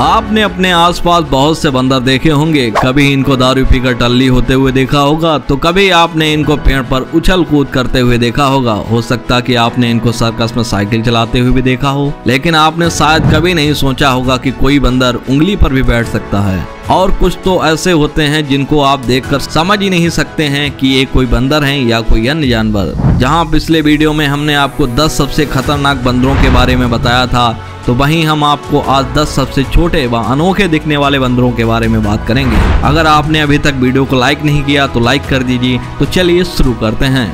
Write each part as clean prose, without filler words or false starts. आपने अपने आसपास बहुत से बंदर देखे होंगे। कभी इनको दारू पीकर टल्ली होते हुए देखा होगा, तो कभी आपने इनको पेड़ पर उछल कूद करते हुए देखा होगा। हो सकता कि आपने इनको सर्कस में साइकिल चलाते हुए भी देखा हो, लेकिन आपने शायद कभी नहीं सोचा होगा कि कोई बंदर उंगली पर भी बैठ सकता है। और कुछ तो ऐसे होते हैं जिनको आप देखकर समझ ही नहीं सकते हैं कि ये कोई बंदर हैं या कोई अन्य जानवर। जहां पिछले वीडियो में हमने आपको 10 सबसे खतरनाक बंदरों के बारे में बताया था, तो वहीं हम आपको आज 10 सबसे छोटे व अनोखे दिखने वाले बंदरों के बारे में बात करेंगे। अगर आपने अभी तक वीडियो को लाइक नहीं किया तो लाइक कर दीजिए। तो चलिए शुरू करते हैं।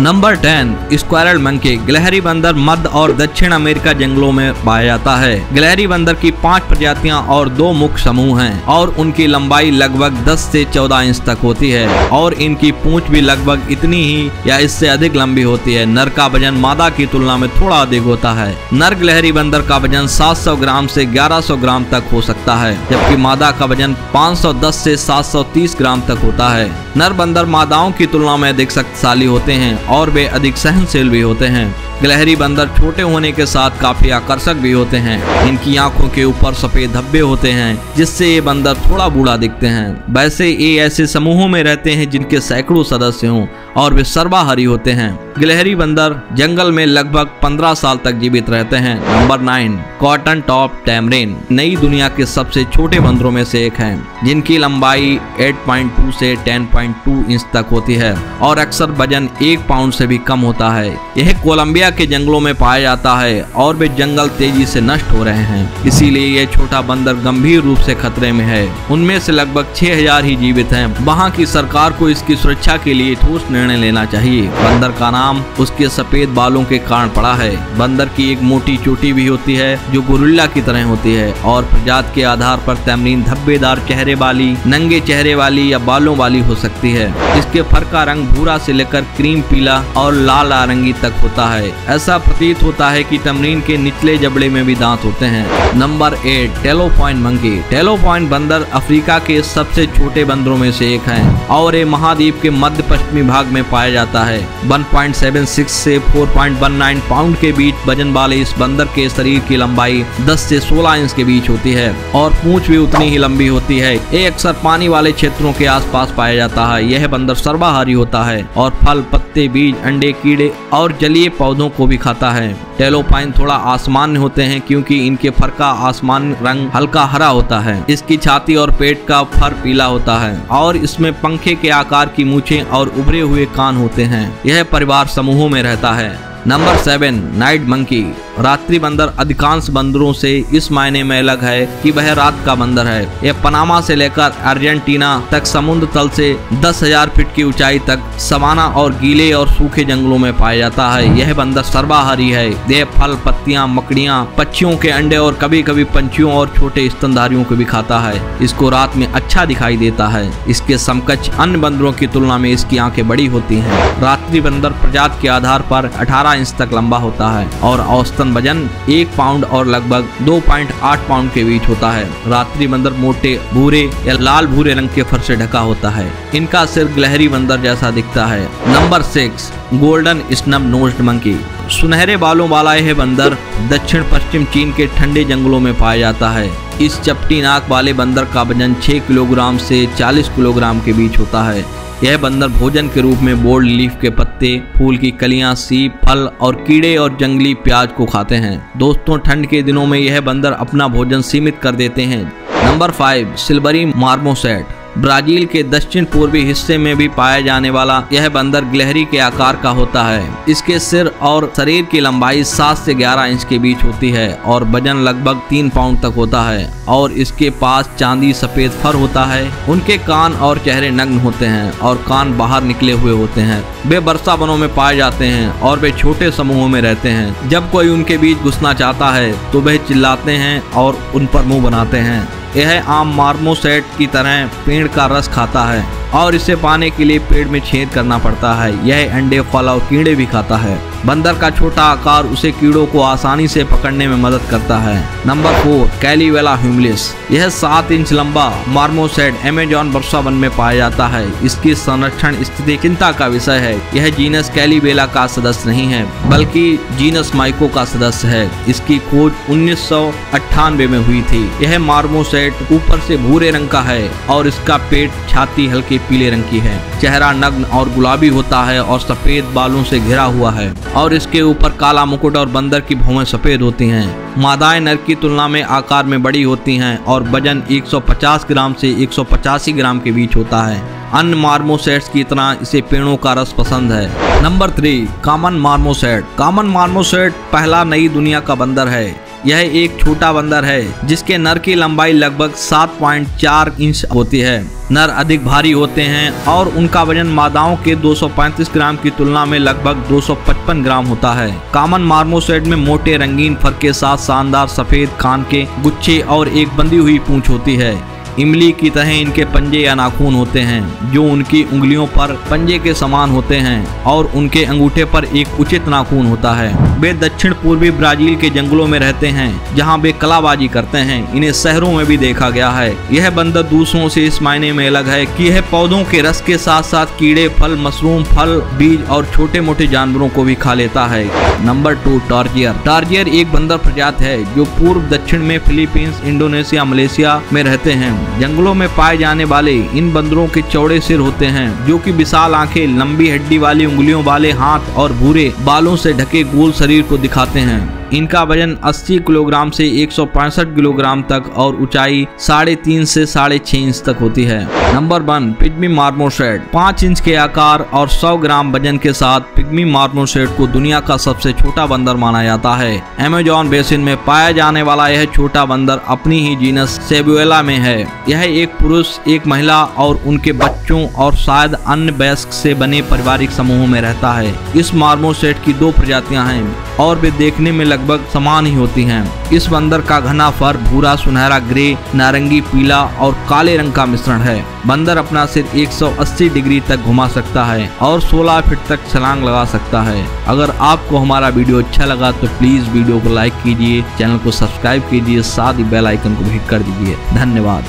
Number 10, squirrel monkey. गिलहरी बंदर मध्य और दक्षिण अमेरिका जंगलों में पाया जाता है। गिलहरी बंदर की 5 प्रजातियां और 2 मुख्य समूह हैं और उनकी लंबाई लगभग 10 से 14 इंच तक होती है और इनकी पूंछ भी लगभग इतनी ही या इससे अधिक लंबी होती है। नर का वजन मादा की तुलना में थोड़ा अधिक होता है। नर गिलहरी बंदर का वजन 700 ग्राम से 1100 ग्राम तक हो सकता है, जबकि मादा का वजन 510 से 730 ग्राम तक होता है। नर बंदर मादाओं की तुलना में अधिक शक्तिशाली होते हैं और वे अधिक सहनशील भी होते हैं। गिलहरी बंदर छोटे होने के साथ काफी आकर्षक भी होते हैं। इनकी आंखों के ऊपर सफेद धब्बे होते हैं, जिससे ये बंदर थोड़ा बूढ़ा दिखते हैं। वैसे ये ऐसे समूहों में रहते हैं जिनके सैकड़ों सदस्य हों और वे सर्वाहारी होते हैं। गिलहरी बंदर जंगल में लगभग 15 साल तक जीवित रहते हैं। Number 9, cotton top tamarin. नई दुनिया के सबसे छोटे बंदरों में से एक है, जिनकी लंबाई 8.2 से 10.2 इंच तक होती है और अक्सर वजन 1 पाउंड से भी कम होता है। यह कोलंबिया के जंगलों में पाया जाता है और वे जंगल तेजी से नष्ट हो रहे हैं, इसीलिए यह छोटा बंदर गंभीर रूप से खतरे में है। उनमें से लगभग 6000 ही जीवित हैं। वहां की सरकार को इसकी सुरक्षा के लिए ठोस निर्णय लेना चाहिए। बंदर का नाम उसके सफेद बालों के कारण पड़ा है। बंदर की एक मोटी चोटी भी होती है जो गोरिल्ला की तरह होती है और प्रजाति के आधार पर तैमरीन धब्बेदार चेहरे वाली, नंगे चेहरे वाली या बालों वाली हो सकती है। इसके फर का रंग भूरा से लेकर क्रीम पीला और लाल नारंगी तक होता है। ऐसा प्रतीत होता है कि टैमरिन के निचले जबड़े में भी दांत होते हैं। Number 8, टैलोपॉइन monkey. टैलोपॉइन बंदर अफ्रीका के सबसे छोटे बंदरों में से एक है और ये महाद्वीप के मध्य पश्चिमी भाग में पाया जाता है। 1.76 से 4.19 पाउंड के बीच वजन वाले इस बंदर के शरीर की लंबाई 10 से 16 इंच के बीच होती है और पूंछ भी उतनी ही लंबी होती है। ये अक्सर पानी वाले क्षेत्रों के आसपास पाया जाता है। यह बंदर सर्वाहारी होता है और फल, पत्ते, बीज, अंडे, कीड़े और जलीय पौधों को भी खाता है। टैलोपाइन थोड़ा आसमान्य होते हैं क्योंकि इनके फर का आसमान्य रंग हल्का हरा होता है। इसकी छाती और पेट का फर पीला होता है और इसमें पंखे के आकार की मूंछें और उभरे हुए कान होते हैं। यह परिवार समूहों में रहता है। Number 7, night monkey. रात्रि बंदर अधिकांश बंदरों से इस मायने में अलग है कि वह रात का बंदर है। यह पनामा से लेकर अर्जेंटीना तक समुद्र तल से 10,000 फीट की ऊंचाई तक सवाना और गीले और सूखे जंगलों में पाया जाता है। यह बंदर सर्वाहारी है। यह फल, पत्तियां, मकड़ियां, पक्षियों के अंडे और कभी कभी पंछियों और छोटे स्तनधारियों को भी खाता है। इसको रात में अच्छा दिखाई देता है। इसके समकक्ष अन्य बंदरों की तुलना में इसकी आंखें बड़ी होती है। रात्रि बंदर प्रजाति के आधार पर 18 इंच तक लंबा होता है और औसतन वजन 1 पाउंड और लगभग 2.8 पाउंड के बीच होता है। रात्रि बंदर मोटे भूरे या लाल भूरे रंग के फर से ढका होता है। इनका सिर गिलहरी बंदर जैसा दिखता है। Number 6, golden snub nosed monkey. सुनहरे बालों वाला यह बंदर दक्षिण पश्चिम चीन के ठंडे जंगलों में पाया जाता है। इस चपटी नाक वाले बंदर का वजन 6 किलोग्राम से 40 किलोग्राम के बीच होता है। यह बंदर भोजन के रूप में बोर्ड लीफ के पत्ते, फूल की कलियां, सीप, फल और कीड़े और जंगली प्याज को खाते हैं। दोस्तों, ठंड के दिनों में यह बंदर अपना भोजन सीमित कर देते हैं। Number 5, silvery marmoset. ब्राजील के दक्षिण पूर्वी हिस्से में भी पाया जाने वाला यह बंदर गिलहरी के आकार का होता है। इसके सिर और शरीर की लंबाई 7 से 11 इंच के बीच होती है और वजन लगभग 3 पाउंड तक होता है और इसके पास चांदी सफेद फर होता है। उनके कान और चेहरे नग्न होते हैं और कान बाहर निकले हुए होते हैं। वे वर्षा वनों में पाए जाते हैं और वे छोटे समूहों में रहते हैं। जब कोई उनके बीच घुसना चाहता है तो वह चिल्लाते हैं और उन पर मुंह बनाते हैं। यह आम मार्मोसेट की तरह पेड़ का रस खाता है और इसे पाने के लिए पेड़ में छेद करना पड़ता है। यह अंडे, फल और कीड़े भी खाता है। बंदर का छोटा आकार उसे कीड़ों को आसानी से पकड़ने में मदद करता है। Number 4 callibella humilis. यह 7 इंच लंबा मार्मोसेट अमेज़न वर्षावन में पाया जाता है। इसकी संरक्षण स्थिति चिंता का विषय है। यह जीनस कैलिबेला का सदस्य नहीं है बल्कि जीनस माइको का सदस्य है। इसकी खोज 1998 में हुई थी। यह मार्मोसेट ऊपर से भूरे रंग का है और इसका पेट छाती हल्के पीले रंग की है। चेहरा नग्न और गुलाबी होता है और सफेद बालों से घिरा हुआ है और इसके ऊपर काला मुकुट और बंदर की भौहें सफेद होती हैं। मादाएं नर की तुलना में आकार में बड़ी होती हैं और वजन 150 ग्राम से 185 ग्राम के बीच होता है। अन्य मार्मोसेट्स की तरह इसे पेड़ों का रस पसंद है। Number 3 common marmoset. Common marmoset पहला नई दुनिया का बंदर है। यह एक छोटा बंदर है जिसके नर की लंबाई लगभग 7.4 इंच होती है। नर अधिक भारी होते हैं और उनका वजन मादाओं के 235 ग्राम की तुलना में लगभग 255 ग्राम होता है। कॉमन मार्मोसेट में मोटे रंगीन फर के साथ शानदार सफेद कान के गुच्छे और एक बंधी हुई पूंछ होती है। इमली की तरह इनके पंजे या नाखून होते हैं जो उनकी उंगलियों पर पंजे के समान होते हैं और उनके अंगूठे पर एक उचित नाखून होता है। वे दक्षिण पूर्वी ब्राजील के जंगलों में रहते हैं जहां वे कलाबाजी करते हैं। इन्हें शहरों में भी देखा गया है। यह बंदर दूसरों से इस मायने में अलग है कि यह पौधों के रस के साथ साथ कीड़े, फल, मशरूम, फल, बीज और छोटे मोटे जानवरों को भी खा लेता है। नंबर 2 टार्जियर। टार्जियर एक बंदर प्रजाति है जो पूर्व दक्षिण में फिलीपींस, इंडोनेशिया, मलेशिया में रहते हैं। जंगलों में पाए जाने वाले इन बंदरों के चौड़े सिर होते हैं जो कि विशाल आंखें, लंबी हड्डी वाली उंगलियों वाले हाथ और भूरे बालों से ढके गोल शरीर को दिखाते हैं। इनका वजन 80 किलोग्राम से 165 किलोग्राम तक और ऊंचाई 3.5 से 6.5 इंच तक होती है। Number 1 pygmy marmoset. 5 इंच के आकार और 100 ग्राम वजन के साथ पिग्मी मार्मोसेट को दुनिया का सबसे छोटा बंदर माना जाता है। अमेज़न बेसिन में पाया जाने वाला यह छोटा बंदर अपनी ही जीनस सेबुएला में है। यह एक पुरुष, एक महिला और उनके बच्चों और शायद अन्य वयस्क से बने पारिवारिक समूह में रहता है। इस मार्मोसेट की 2 प्रजातियाँ हैं और वे देखने में लगभग समान ही होती हैं। इस बंदर का घना फर भूरा, सुनहरा, ग्रे, नारंगी, पीला और काले रंग का मिश्रण है। बंदर अपना सिर 180 डिग्री तक घुमा सकता है और 16 फीट तक छलांग लगा सकता है। अगर आपको हमारा वीडियो अच्छा लगा तो प्लीज वीडियो को लाइक कीजिए, चैनल को सब्सक्राइब कीजिए, साथ ही बेल आइकन को भी हिट कर दीजिए। धन्यवाद।